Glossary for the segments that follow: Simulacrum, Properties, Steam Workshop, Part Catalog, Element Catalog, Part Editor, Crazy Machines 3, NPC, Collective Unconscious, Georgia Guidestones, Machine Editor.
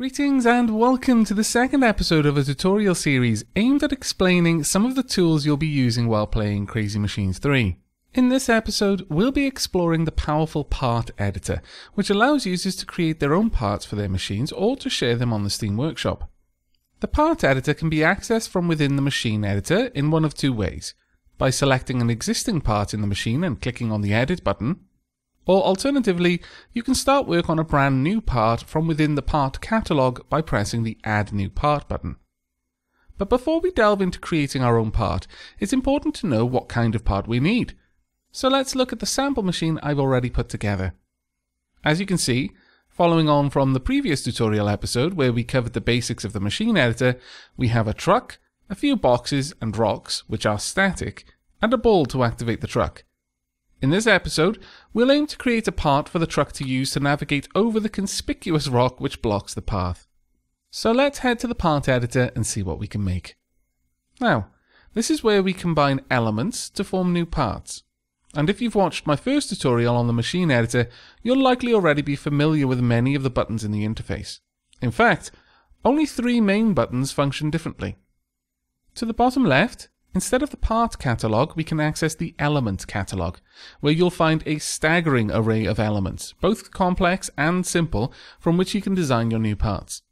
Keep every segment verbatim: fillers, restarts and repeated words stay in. Greetings and welcome to the second episode of a tutorial series aimed at explaining some of the tools you'll be using while playing Crazy Machines three. In this episode, we'll be exploring the powerful Part Editor, which allows users to create their own parts for their machines or to share them on the Steam Workshop. The Part Editor can be accessed from within the Machine Editor in one of two ways, by selecting an existing part in the machine and clicking on the Edit button, or alternatively, you can start work on a brand new part from within the Part Catalog by pressing the Add New Part button. But before we delve into creating our own part, it's important to know what kind of part we need. So let's look at the sample machine I've already put together. As you can see, following on from the previous tutorial episode where we covered the basics of the machine editor, we have a truck, a few boxes and rocks, which are static, and a ball to activate the truck. In this episode, we'll aim to create a part for the truck to use to navigate over the conspicuous rock which blocks the path. So let's head to the part editor and see what we can make. Now, this is where we combine elements to form new parts. And if you've watched my first tutorial on the machine editor, you'll likely already be familiar with many of the buttons in the interface. In fact, only three main buttons function differently. To the bottom left, instead of the Part Catalog, we can access the Element Catalog, where you'll find a staggering array of elements, both complex and simple, from which you can design your new parts.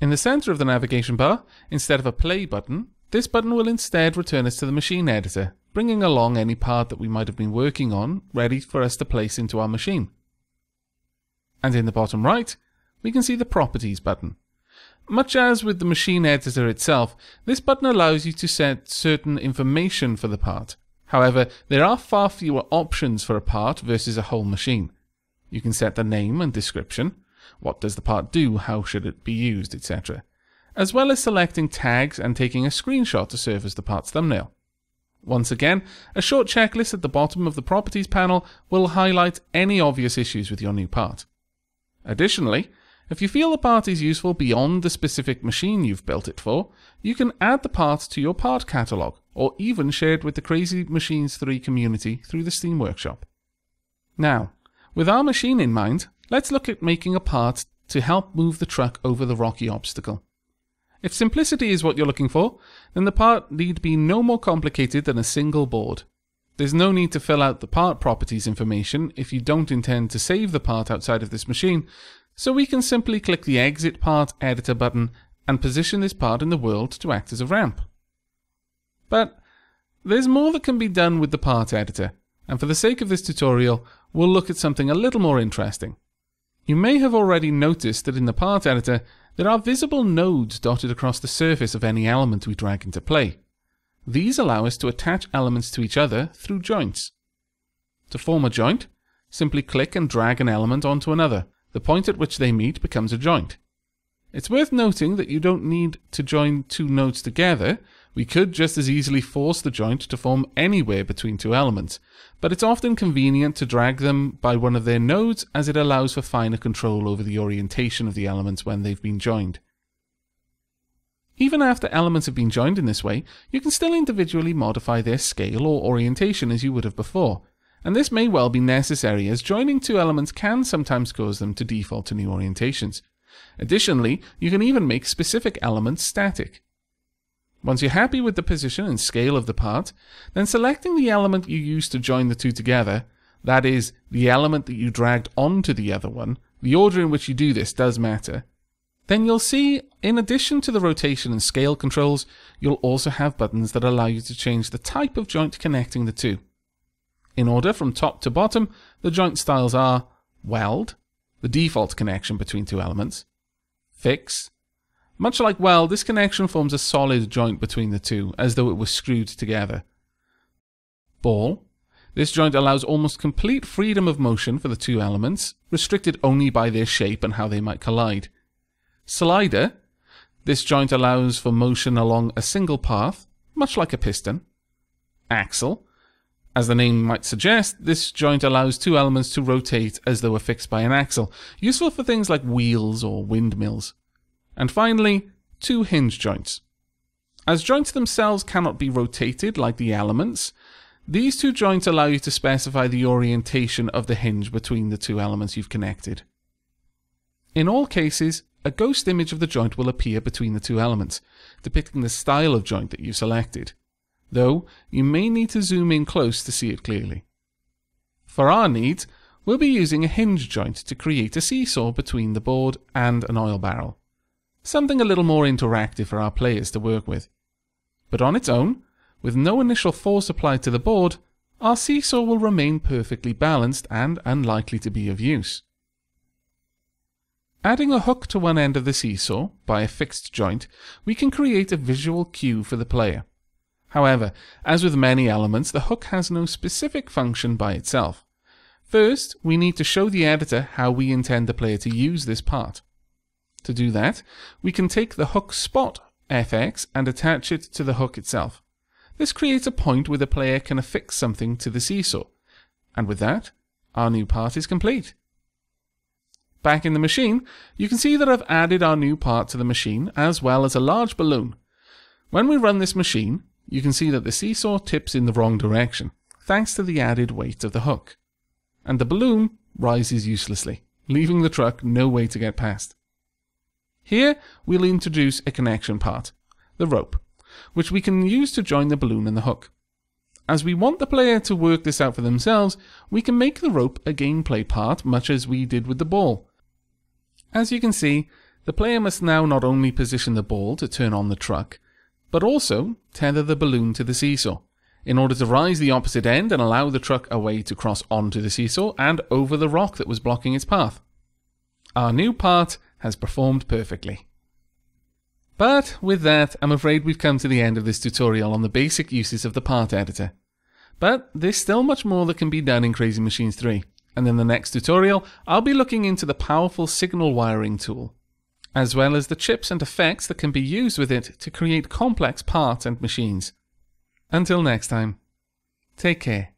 In the center of the navigation bar, instead of a play button, this button will instead return us to the machine editor, bringing along any part that we might have been working on, ready for us to place into our machine. And in the bottom right, we can see the Properties button. Much as with the machine editor itself, this button allows you to set certain information for the part. However, there are far fewer options for a part versus a whole machine. You can set the name and description, what does the part do, how should it be used, et cetera, as well as selecting tags and taking a screenshot to serve as the part's thumbnail. Once again, a short checklist at the bottom of the Properties panel will highlight any obvious issues with your new part. Additionally, if you feel the part is useful beyond the specific machine you've built it for, you can add the part to your part catalog, or even share it with the Crazy Machines three community through the Steam Workshop. Now, with our machine in mind, let's look at making a part to help move the truck over the rocky obstacle. If simplicity is what you're looking for, then the part need be no more complicated than a single board. There's no need to fill out the part properties information if you don't intend to save the part outside of this machine, so we can simply click the Exit Part Editor button and position this part in the world to act as a ramp. But there's more that can be done with the Part Editor, and for the sake of this tutorial, we'll look at something a little more interesting. You may have already noticed that in the Part Editor, there are visible nodes dotted across the surface of any element we drag into play. These allow us to attach elements to each other through joints. To form a joint, simply click and drag an element onto another. The point at which they meet becomes a joint. It's worth noting that you don't need to join two nodes together. We could just as easily force the joint to form anywhere between two elements, but it's often convenient to drag them by one of their nodes as it allows for finer control over the orientation of the elements when they've been joined. Even after elements have been joined in this way, you can still individually modify their scale or orientation as you would have before. And this may well be necessary, as joining two elements can sometimes cause them to default to new orientations. Additionally, you can even make specific elements static. Once you're happy with the position and scale of the part, then selecting the element you used to join the two together, that is, the element that you dragged onto the other one, the order in which you do this does matter, then you'll see, in addition to the rotation and scale controls, you'll also have buttons that allow you to change the type of joint connecting the two. In order from top to bottom, the joint styles are Weld, the default connection between two elements, Fix. Much like Weld, this connection forms a solid joint between the two, as though it were screwed together. Ball. This joint allows almost complete freedom of motion for the two elements, restricted only by their shape and how they might collide. Slider. This joint allows for motion along a single path, much like a piston. Axle. As the name might suggest, this joint allows two elements to rotate as though affixed by an axle, useful for things like wheels or windmills. And finally, two hinge joints. As joints themselves cannot be rotated like the elements, these two joints allow you to specify the orientation of the hinge between the two elements you've connected. In all cases, a ghost image of the joint will appear between the two elements, depicting the style of joint that you selected, though you may need to zoom in close to see it clearly. For our needs, we'll be using a hinge joint to create a seesaw between the board and an oil barrel, something a little more interactive for our players to work with. But on its own, with no initial force applied to the board, our seesaw will remain perfectly balanced and unlikely to be of use. Adding a hook to one end of the seesaw, by a fixed joint, we can create a visual cue for the player. However, as with many elements, the hook has no specific function by itself. First, we need to show the editor how we intend the player to use this part. To do that, we can take the hook spot F X and attach it to the hook itself. This creates a point where the player can affix something to the seesaw, and with that, our new part is complete. Back in the machine, you can see that I've added our new part to the machine, as well as a large balloon. When we run this machine, you can see that the seesaw tips in the wrong direction, thanks to the added weight of the hook, and the balloon rises uselessly, leaving the truck no way to get past. Here, we'll introduce a connection part, the rope, which we can use to join the balloon and the hook. As we want the player to work this out for themselves, we can make the rope a gameplay part, much as we did with the ball. As you can see, the player must now not only position the ball to turn on the truck, but also tether the balloon to the seesaw, in order to rise the opposite end and allow the truck a way to cross onto the seesaw and over the rock that was blocking its path. Our new part has performed perfectly. But with that, I'm afraid we've come to the end of this tutorial on the basic uses of the part editor. But there's still much more that can be done in Crazy Machines three, and in the next tutorial, I'll be looking into the powerful signal wiring tool, as well as the chips and effects that can be used with it to create complex parts and machines. Until next time, take care.